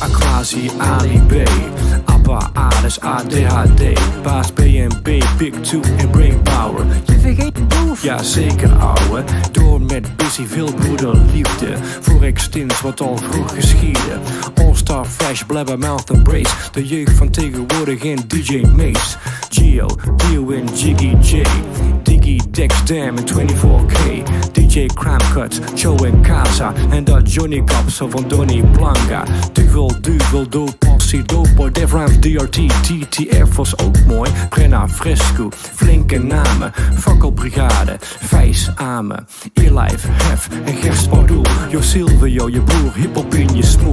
Akwasi Ali B Appa, Ares, ADHD Baas, BMB, Big2 en Brainpower. Je vergeet de boef. Jazeker ouwe, door met busy veel broederliefde. Voor extins wat al vroeg geschieden. All-star, flash, blabbermouth en brace. De jeugd van tegenwoordig en DJ Mace. Gio, Dio en Jiggy J. Diggy, Dex Dam en 24K. DJ Kramkut, Jo en Casa. En dat Johnny Kapsen van Donnie Planga. Duvel, dope, passie, dope, boef, Rhyme's, DRT, TTF was ook mooi. Brenna Fresco, flinke namen. Fakkelbrigade, vijs, amen. Eerlijf, hef en gerst, pardoel. Jo Silvio, je broer, hiphop in je smoel.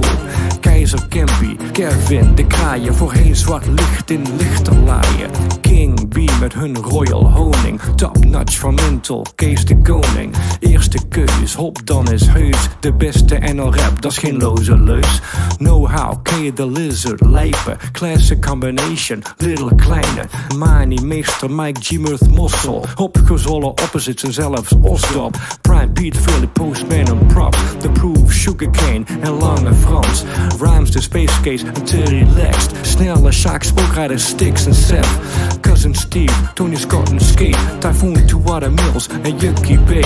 Keizer Campy, Kevin, de kraaien. Voorheen zwart licht in lichterlaaien. King B met hun Royal Honing. Top Notch van Mintel, Kees de Koning. Eerste keus, hop dan is heus. De beste NL-rap, dat is geen loze leus. Know-how, ken je de lizard, lijpen. Classic combination, little kleine. Mani, meester, Mike, G-Murth, Mossel. Opgezwollen opposites en zelfs Osdorp. Prime Pete, Philip, Postman en Prop. De Proof, Sugarcane en Lange Frans. Rhyme's, de Space Case, te relaxed. Snelle, Shaq, spookrijder, Sticks en Seth. Cousin Steve, Tony Scott en Skate. Typhoon, to Water Mills en Yucky Bay.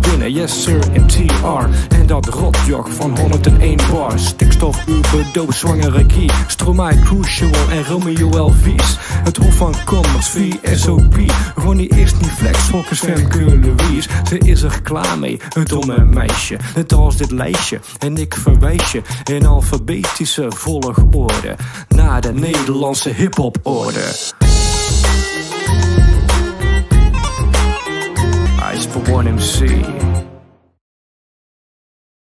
Winnen, yes sir en TR. En dat rotjog van 101 bar. Stikstof, uberdoop, zwangere key. Stromae, Crucial en Romeo LV's. Het hof van Commerce, VSOP. Ronnie is niet flex, volgens Femke Louise. Ze is er klaar mee, het domme meisje. Net als dit lijstje, en ik verwijs je in alfabetische volgorde naar de Nederlandse hip-hop orde. Ice for one MC.